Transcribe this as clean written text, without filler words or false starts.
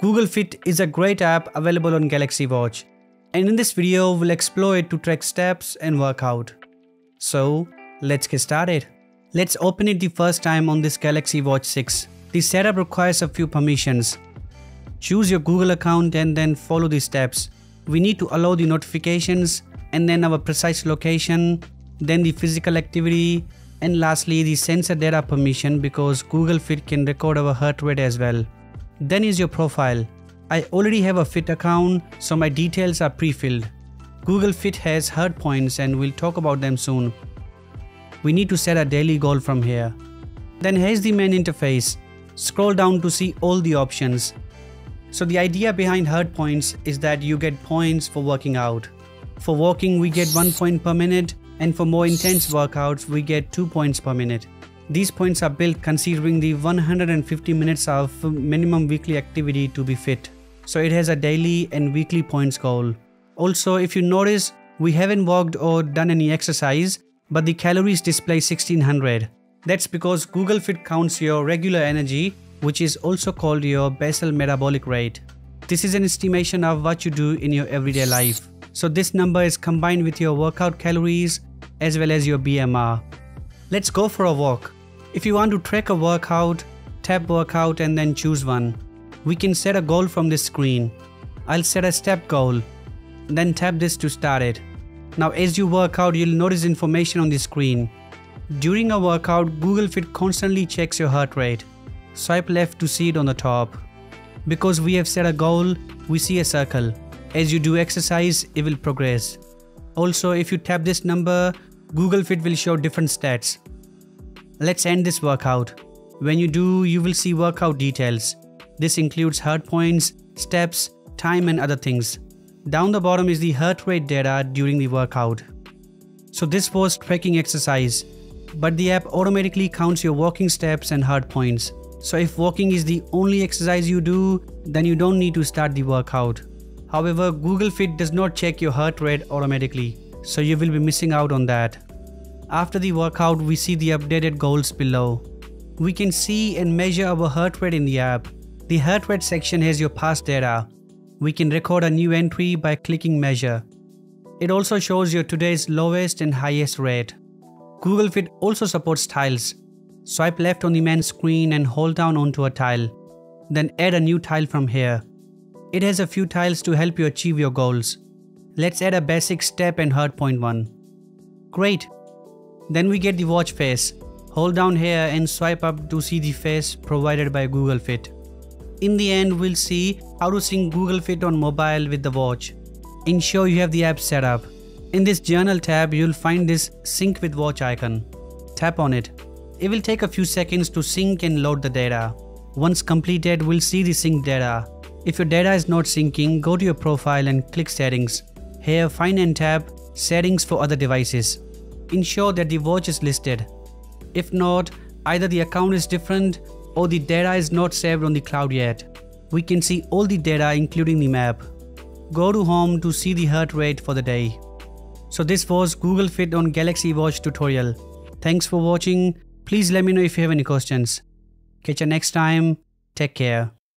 Google Fit is a great app available on Galaxy Watch, and in this video we'll explore it to track steps and workout. So let's get started. Let's open it the first time on this Galaxy Watch 6. The setup requires a few permissions. Choose your Google account and then follow the steps. We need to allow the notifications and then our precise location, then the physical activity, and lastly the sensor data permission because Google Fit can record our heart rate as well. Then is your profile. I already have a Fit account, so my details are pre-filled. Google Fit has heart points and we'll talk about them soon. We need to set a daily goal from here. Then here's the main interface. Scroll down to see all the options. So the idea behind heart points is that you get points for working out. For walking we get 1 point per minute, and for more intense workouts we get 2 points per minute. These points are built considering the 150 minutes of minimum weekly activity to be fit. So it has a daily and weekly points goal. Also, if you notice, we haven't walked or done any exercise, but the calories display 1600. That's because Google Fit counts your regular energy, which is also called your basal metabolic rate. This is an estimation of what you do in your everyday life. So this number is combined with your workout calories as well as your BMR. Let's go for a walk. If you want to track a workout, tap workout and then choose one. We can set a goal from this screen. I'll set a step goal, then tap this to start it. Now as you work out, you'll notice information on the screen. During a workout, Google Fit constantly checks your heart rate. Swipe left to see it on the top. Because we have set a goal, we see a circle. As you do exercise, it will progress. Also, if you tap this number, Google Fit will show different stats. Let's end this workout. When you do, you will see workout details. This includes heart points, steps, time and other things. Down the bottom is the heart rate data during the workout. So this was tracking exercise, but the app automatically counts your walking steps and heart points. So if walking is the only exercise you do, then you don't need to start the workout. However, Google Fit does not check your heart rate automatically, so you will be missing out on that. After the workout, we see the updated goals below. We can see and measure our heart rate in the app. The heart rate section has your past data. We can record a new entry by clicking measure. It also shows your today's lowest and highest rate. Google Fit also supports tiles. Swipe left on the main screen and hold down onto a tile. Then add a new tile from here. It has a few tiles to help you achieve your goals. Let's add a basic step and heart point one. Great. Then we get the watch face. Hold down here and swipe up to see the face provided by Google Fit. In the end, we'll see how to sync Google Fit on mobile with the watch. Ensure you have the app set up. In this journal tab, you'll find this sync with watch icon. Tap on it. It will take a few seconds to sync and load the data. Once completed, we'll see the sync data. If your data is not syncing, go to your profile and click settings. Here, find and tap settings for other devices. Ensure that the watch is listed. If not, either the account is different or the data is not saved on the cloud yet. We can see all the data including the map. Go to home to see the heart rate for the day. So this was Google Fit on Galaxy Watch tutorial. Thanks for watching. Please let me know if you have any questions. Catch you next time. Take care.